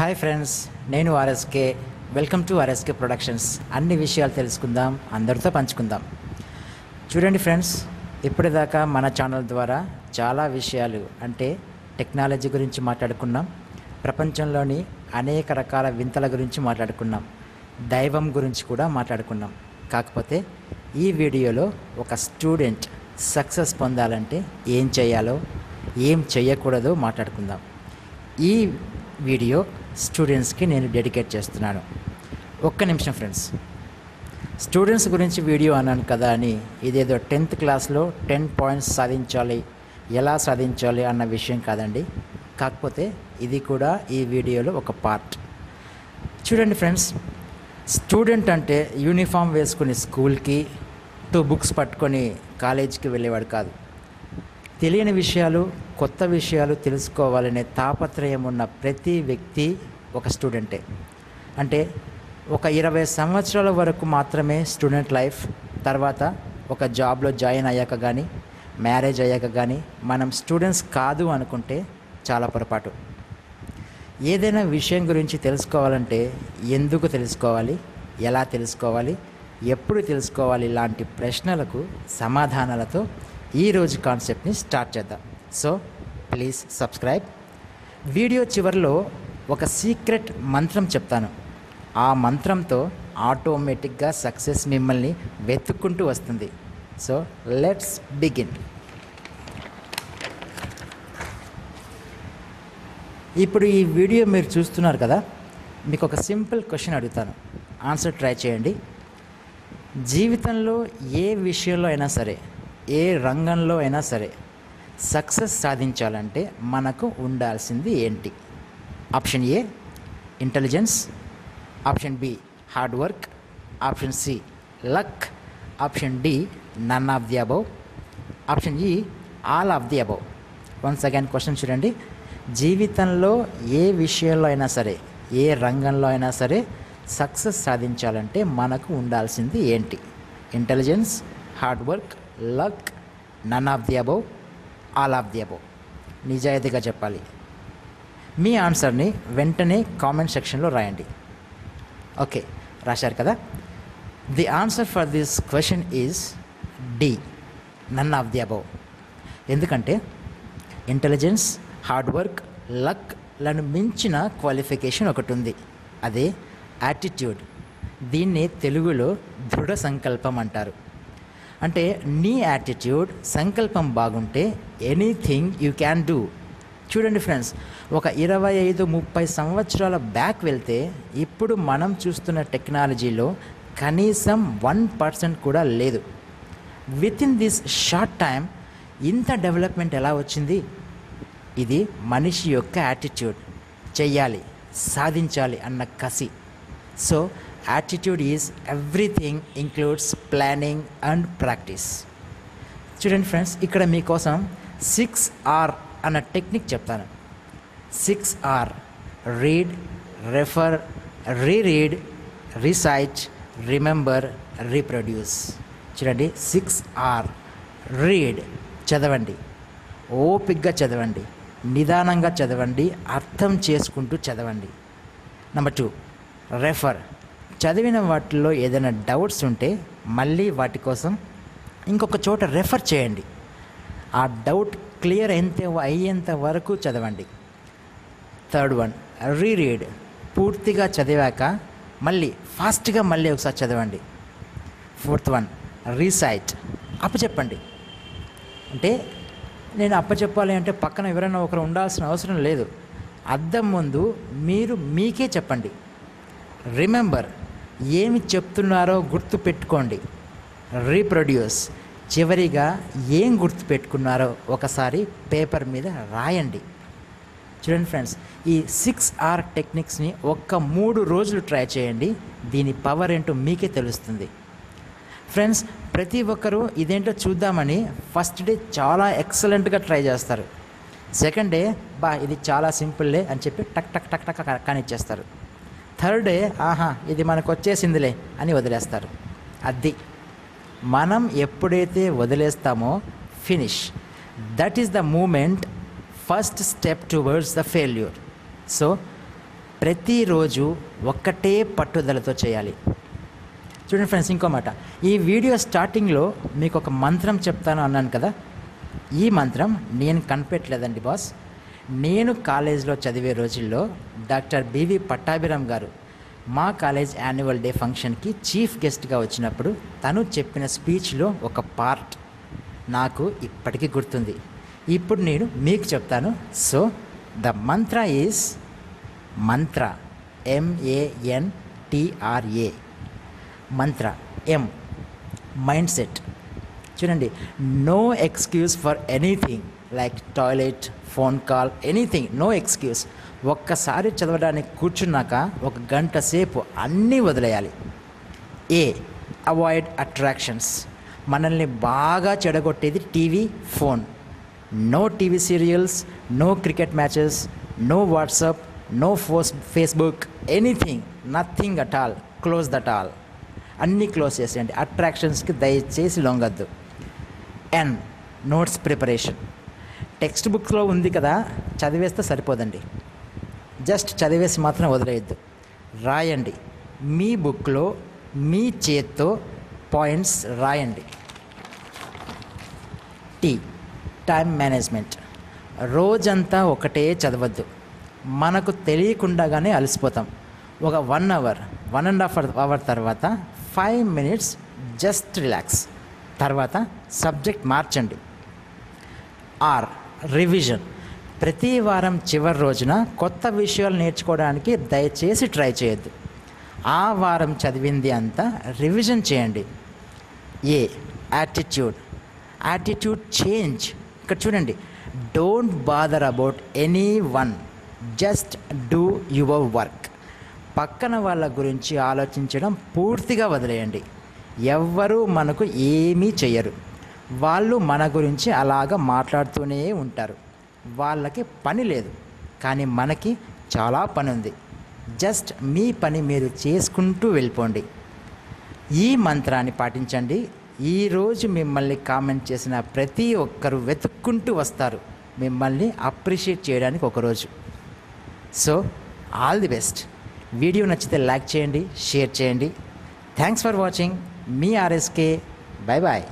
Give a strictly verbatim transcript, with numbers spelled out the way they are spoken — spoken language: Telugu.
హాయ్ ఫ్రెండ్స్, నేను RSK. Welcome to RSK productions. అన్ని విషయాలు తెలుసుకుందాం, అందరితో పంచుకుందాం. చూడండి ఫ్రెండ్స్, ఇప్పటిదాకా మన ఛానల్ ద్వారా చాలా విషయాలు అంటే టెక్నాలజీ గురించి మాట్లాడుకున్నాం, ప్రపంచంలోని అనేక రకాల వింతల గురించి మాట్లాడుకున్నాం, దైవం గురించి కూడా మాట్లాడుకున్నాం. కాకపోతే ఈ వీడియోలో ఒక స్టూడెంట్ సక్సెస్ పొందాలంటే ఏం చేయాలో ఏం చేయకూడదో మాట్లాడుకుందాం. ఈ వీడియో స్టూడెంట్స్కి నేను డెడికేట్ చేస్తున్నాను. ఒక్క నిమిషం ఫ్రెండ్స్, స్టూడెంట్స్ గురించి వీడియో అన్నాను కదా అని ఇదేదో టెన్త్ క్లాస్లో టెన్ పాయింట్స్ సాధించాలి, ఎలా సాధించాలి అన్న విషయం కాదండి. కాకపోతే ఇది కూడా ఈ వీడియోలో ఒక పార్ట్. చూడండి ఫ్రెండ్స్, స్టూడెంట్ అంటే యూనిఫామ్ వేసుకుని స్కూల్కి, టూ బుక్స్ పట్టుకొని కాలేజీకి వెళ్ళేవాడు కాదు. తెలియని విషయాలు, కొత్త విషయాలు తెలుసుకోవాలనే తాపత్రయం ఉన్న ప్రతి వ్యక్తి ఒక స్టూడెంటే. అంటే ఒక ఇరవై సంవత్సరాల వరకు మాత్రమే స్టూడెంట్ లైఫ్. తర్వాత ఒక జాబ్లో జాయిన్ అయ్యాక కానీ, మ్యారేజ్ అయ్యాక కానీ మనం స్టూడెంట్స్ కాదు అనుకుంటే చాలా పొరపాటు. ఏదైనా విషయం గురించి తెలుసుకోవాలంటే ఎందుకు తెలుసుకోవాలి, ఎలా తెలుసుకోవాలి, ఎప్పుడు తెలుసుకోవాలి లాంటి ప్రశ్నలకు సమాధానాలతో ఈరోజు కాన్సెప్ట్ని స్టార్ట్ చేద్దాం. So please subscribe. వీడియో చివరిలో ఒక సీక్రెట్ మంత్రం చెప్తాను. ఆ మంత్రంతో ఆటోమేటిక్గా సక్సెస్ మిమ్మల్ని వెతుక్కుంటూ వస్తుంది. So let's begin. ఇప్పుడు ఈ వీడియో మీరు చూస్తున్నారు కదా, మీకు ఒక సింపుల్ క్వశ్చన్ అడుగుతాను, ఆన్సర్ ట్రై చేయండి. జీవితంలో ఏ విషయంలో అయినా సరే, ఏ రంగంలో అయినా సరే సక్సెస్ సాధించాలంటే మనకు ఉండాల్సింది ఏంటి? Option A intelligence, option B hard work, option C luck, option D none of the above, option E all of the above. Once again question చూడండి, జీవితంలో ఏ విషయంలో అయినా సరే, ఏ రంగంలో అయినా సరే సక్సెస్ సాధించాలంటే మనకు ఉండాల్సింది ఏంటి? Intelligence, hard work, luck, none of the above, all of the above. నిజాయితీగా చెప్పాలి. మీ ఆన్సర్ని వెంటనే కామెంట్ సెక్షన్లో రాయండి. ఓకే, రాశారు కదా. The answer for this question is D, none of the above. ఎందుకంటే ఇంటెలిజెన్స్, హార్డ్ వర్క్, లక్లను మించిన క్వాలిఫికేషన్ ఒకటి ఉంది, అదే యాటిట్యూడ్. దీన్ని తెలుగులో దృఢ సంకల్పం అంటారు. అంటే నీ యాటిట్యూడ్, సంకల్పం బాగుంటే ఎనీథింగ్ యూ క్యాన్ డూ. చూడండి ఫ్రెండ్స్, ఒక ఇరవై ఐదు ముప్పై సంవత్సరాల బ్యాక్ వెళ్తే ఇప్పుడు మనం చూస్తున్న టెక్నాలజీలో కనీసం వన్ పర్సెంట్ కూడా లేదు. Within this short time ఇంత డెవలప్మెంట్ ఎలా వచ్చింది? ఇది మనిషి యొక్క యాటిట్యూడ్, చెయ్యాలి, సాధించాలి అన్న కసి. So attitude is everything, includes planning and practice. చూడండి ఫ్రెండ్స్, ఇక్కడ మీకోసం సిక్స్ ఆర్ అన్న టెక్నిక్ చెప్తాను. Six R read, refer, reread, recite, remember, reproduce. చూడండి, సిక్స్ ఆర్ రీడ్, చదవండి, ఓపిక్గా చదవండి, నిదానంగా చదవండి, అర్థం చేసుకుంటూ చదవండి. నెంబర్ టూ, రెఫర్, చదివిన వాటిల్లో ఏదైనా డౌట్స్ ఉంటే మళ్ళీ వాటి కోసం ఇంకొక చోట రెఫర్ చేయండి. ఆ డౌట్ క్లియర్ అయితే అయ్యేంత వరకు చదవండి. థర్డ్ వన్, రీరీడ్, పూర్తిగా చదివాక మళ్ళీ ఫాస్ట్గా మళ్ళీ ఒకసారి చదవండి. ఫోర్త్ వన్, రీసైట్, అప్పచెప్పండి. అంటే నేను అప్పచెప్పాలి అంటే పక్కన ఎవరైనా ఒకరు ఉండాల్సిన అవసరం లేదు, అద్దం ముందు మీరు మీకే చెప్పండి. రిమెంబర్, ఏమి చెప్తున్నారో గుర్తు పెట్టుకోండి. రీప్రొడ్యూస్, చివరిగా ఏం గుర్తు పెట్టుకున్నారో ఒకసారి పేపర్ మీద రాయండి. చూడండి ఫ్రెండ్స్, ఈ సిక్స్ ఆర్ టెక్నిక్స్ని ఒక్క మూడు రోజులు ట్రై చేయండి, దీని పవర్ ఏంటో మీకే తెలుస్తుంది. ఫ్రెండ్స్, ప్రతి ఒక్కరూ ఇదేంటో చూద్దామని ఫస్ట్ డే చాలా ఎక్సలెంట్గా ట్రై చేస్తారు. సెకండ్ డే బా ఇది చాలా సింపుల్లే అని చెప్పి టక్ టక్ టక్ టక్ కానిచ్చేస్తారు. థర్డ్ డే ఆహా ఇది మనకు వచ్చేసిందిలే అని వదిలేస్తారు. అది మనం ఎప్పుడైతే వదిలేస్తామో finish, that is the moment, first step towards the failure. So ప్రతిరోజు ఒక్కటే పట్టుదలతో చేయాలి. చూడండి ఫ్రెండ్స్, ఇంకో మాట, ఈ వీడియో స్టార్టింగ్లో మీకు ఒక మంత్రం చెప్తాను అన్నాను కదా, ఈ మంత్రం నేను కనిపెట్టలేదండి బాస్. నేను కాలేజ్లో చదివే రోజుల్లో డాక్టర్ బివి పట్టాభిరామ్ గారు మా కాలేజ్ యాన్యువల్ డే ఫంక్షన్కి చీఫ్ గెస్ట్గా వచ్చినప్పుడు తను చెప్పిన స్పీచ్లో ఒక పార్ట్ నాకు ఇప్పటికీ గుర్తుంది. ఇప్పుడు నేను మీకు చెప్తాను. So the mantra is Mantra, M A N T R A, mantra, M mind set. చూడండి, no excuse for anything like toilet, phone call, anything, no excuse. ఒక్కసారి చదవడానికి కూర్చున్నాక ఒక గంట సేపు అన్నీ వదిలేయాలి. ఏ, అవాయిడ్ అట్రాక్షన్స్, మనల్ని బాగా చెడగొట్టేది TV, phone. No TV serials, no cricket matches, no WhatsApp, no ఫోస్ Facebook, anything, nothing at all, close that all, అన్నీ క్లోజ్ చేసేయండి. అట్రాక్షన్స్కి దయచేసి లొంగద్దు. N, notes preparation. టెక్స్ట్ బుక్స్లో ఉంది కదా, చదివేస్తే సరిపోదండి, జస్ట్ చదివేసి మాత్రం వదిలేయద్దు, రాయండి. మీ బుక్లో మీ చేత్తో పాయింట్స్ రాయండి. T, time management. రోజంతా ఒకటే చదవద్దు, మనకు తెలియకుండానే అలసిపోతాం. ఒక one hour one and half hour తర్వాత ఫైవ్ మినిట్స్ జస్ట్ రిలాక్స్, తర్వాత సబ్జెక్ట్ మార్చండి. R, revision. ప్రతి వారం చివరి రోజున కొత్త విషయాలు నేర్చుకోవడానికి దయచేసి ట్రై చేయొద్దు. ఆ వారం చదివింది అంతా రివిజన్ చేయండి. A, attitude. Attitude change. ఇక్కడ చూడండి, don't bother about anyone, just do your work. పక్కన వాళ్ళ గురించి ఆలోచించడం పూర్తిగా వదిలేయండి. ఎవ్వరూ మనకు ఏమీ చేయరు, వాళ్ళు మన గురించి అలాగ మాట్లాడుతూనే ఉంటారు. వాళ్ళకి పని లేదు, కానీ మనకి చాలా పని ఉంది. జస్ట్ మీ పని మీరు చేసుకుంటూ వెళ్ళిపోండి. ఈ మంత్రాన్ని పాటించండి. ఈరోజు మిమ్మల్ని కామెంట్ చేసిన ప్రతి ఒక్కరు వెతుక్కుంటూ వస్తారు, మిమ్మల్ని అప్రిషియేట్ చేయడానికి ఒకరోజు. So all the best. Video నచ్చితే లైక్ చేయండి, షేర్ చేయండి. Thanks for watching. మీ ఆర్ఎస్కే. Bye bye.